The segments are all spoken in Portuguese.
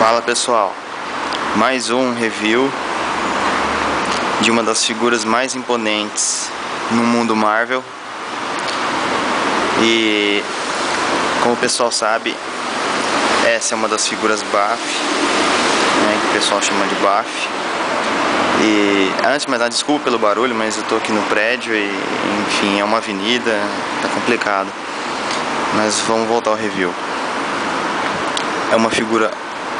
Fala pessoal, mais um review de uma das figuras mais imponentes no mundo Marvel. E como o pessoal sabe, essa é uma das figuras BAF, né, que o pessoal chama de BAF. E antes de mais nada, desculpa pelo barulho, mas eu tô aqui no prédio e enfim, é uma avenida, tá complicado. Mas vamos voltar ao review. É uma figura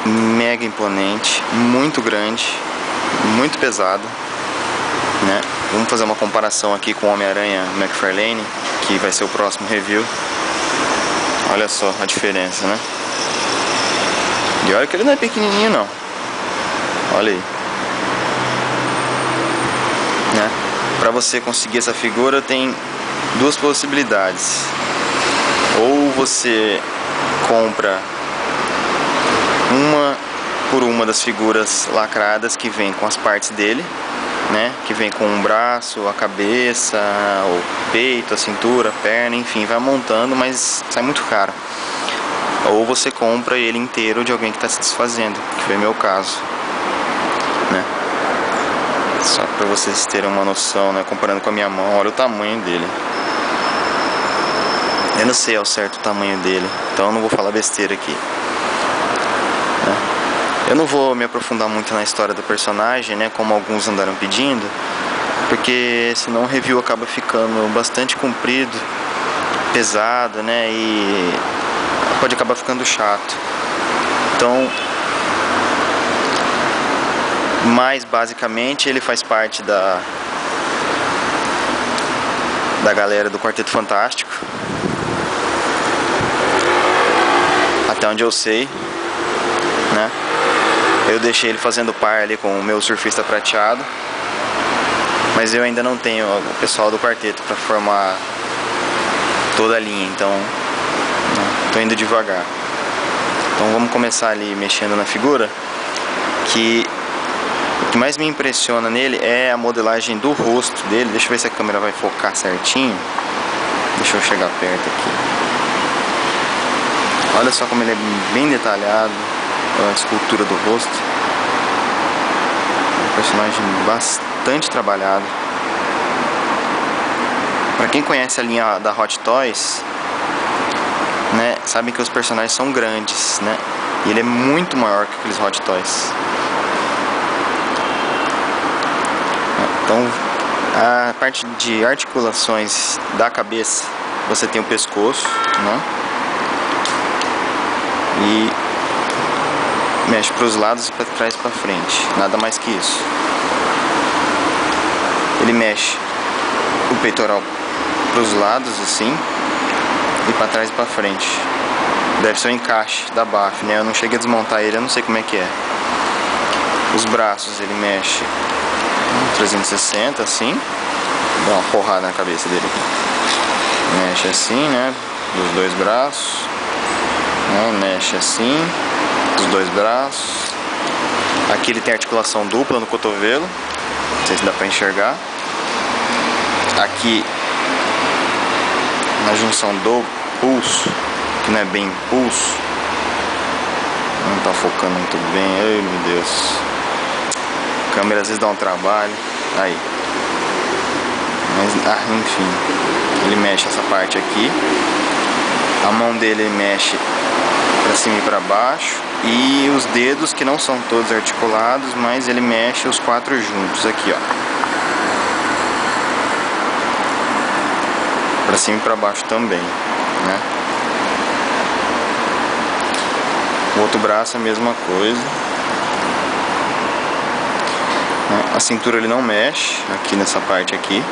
mega imponente, muito grande, muito pesada, né? Vamos fazer uma comparação aqui com o Homem-Aranha McFarlane, que vai ser o próximo review. Olha só a diferença, né? E olha que ele não é pequenininho não. Olha aí, né? Para você conseguir essa figura tem duas possibilidades: ou você compra uma por uma das figuras lacradas que vem com as partes dele, né? Que vem com o braço, a cabeça, o peito, a cintura, a perna, enfim, vai montando, mas sai muito caro. Ou você compra ele inteiro de alguém que está se desfazendo, que foi meu caso, né? Só para vocês terem uma noção, né? Comparando com a minha mão, olha o tamanho dele. Eu não sei ao certo o tamanho dele, então eu não vou falar besteira aqui. Eu não vou me aprofundar muito na história do personagem, né, como alguns andaram pedindo, porque senão o review acaba ficando bastante comprido, pesado, né, e pode acabar ficando chato. Então, mas basicamente ele faz parte da galera do Quarteto Fantástico, até onde eu sei, né? Eu deixei ele fazendo par ali com o meu surfista prateado, mas eu ainda não tenho o pessoal do quarteto para formar toda a linha, então tô indo devagar. Então vamos começar ali mexendo na figura, que o que mais me impressiona nele é a modelagem do rosto dele. Deixa eu ver se a câmera vai focar certinho. Deixa eu chegar perto aqui. Olha só como ele é bem detalhado. A escultura do rosto. Um personagem bastante trabalhado. Para quem conhece a linha da Hot Toys, né, sabe que os personagens são grandes, né? E ele é muito maior que aqueles Hot Toys. Então, a parte de articulações da cabeça, você tem o pescoço, né? E mexe para os lados e para trás e para frente, nada mais que isso. Ele mexe o peitoral para os lados assim e para trás e para frente. Deve ser o encaixe da BAF, né? Eu não cheguei a desmontar ele, eu não sei como é que é. Os braços ele mexe 360 assim, dá uma porrada na cabeça dele. Mexe assim, né? Dos dois braços, né? Mexe assim. Os dois braços. Aqui ele tem articulação dupla no cotovelo, não sei se dá pra enxergar. Aqui na junção do pulso, que não é bem pulso, não tá focando muito bem. Ai meu Deus, a câmera às vezes dá um trabalho aí, mas enfim, ele mexe essa parte aqui. A mão dele mexe pra cima e pra baixo. E os dedos, que não são todos articulados, mas ele mexe os quatro juntos aqui, ó, pra cima e pra baixo também, né? O outro braço é a mesma coisa. A cintura ele não mexe, aqui nessa parte aqui,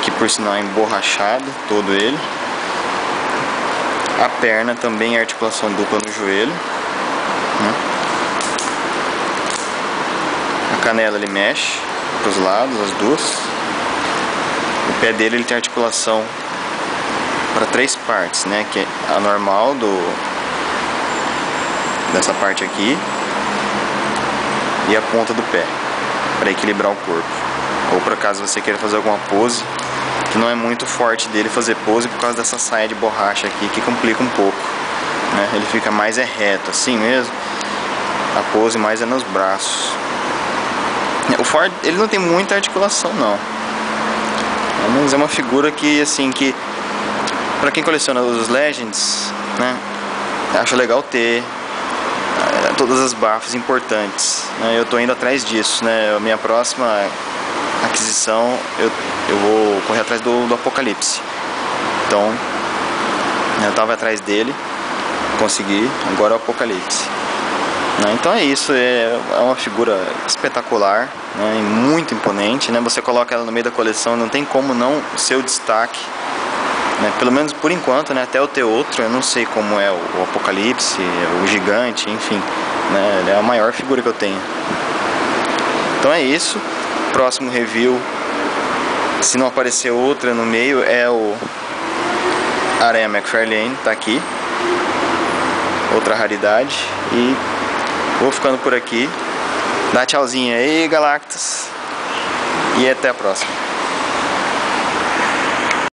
que por sinal é emborrachado todo ele. A perna também é articulação dupla no joelho. A canela ele mexe para os lados, as duas. O pé dele ele tem articulação para três partes, né? Que é a normal dessa parte aqui e a ponta do pé para equilibrar o corpo, ou para caso você queira fazer alguma pose, que não é muito forte dele fazer pose por causa dessa saia de borracha aqui que complica um pouco, né? Ele fica mais reto assim mesmo. A pose mais é nos braços. O Ford, ele não tem muita articulação não, mas é uma figura que, assim, que pra quem coleciona os Legends, né, acho legal ter todas as BAFs importantes, né? Eu tô indo atrás disso, né? A minha próxima aquisição, eu vou correr atrás do Apocalipse. Então, eu tava atrás dele, consegui, agora é o Apocalipse. Então é isso, é uma figura espetacular, né, e muito imponente, né? Você coloca ela no meio da coleção, não tem como não ser o destaque, né? Pelo menos por enquanto, né? Até eu ter outro, eu não sei como é o Apocalipse, o gigante, enfim, né? Ele é a maior figura que eu tenho. Então é isso, próximo review, se não aparecer outra no meio, é o Aranha McFarlane, tá aqui, outra raridade. E vou ficando por aqui. Dá tchauzinho aí, Galactus. E até a próxima.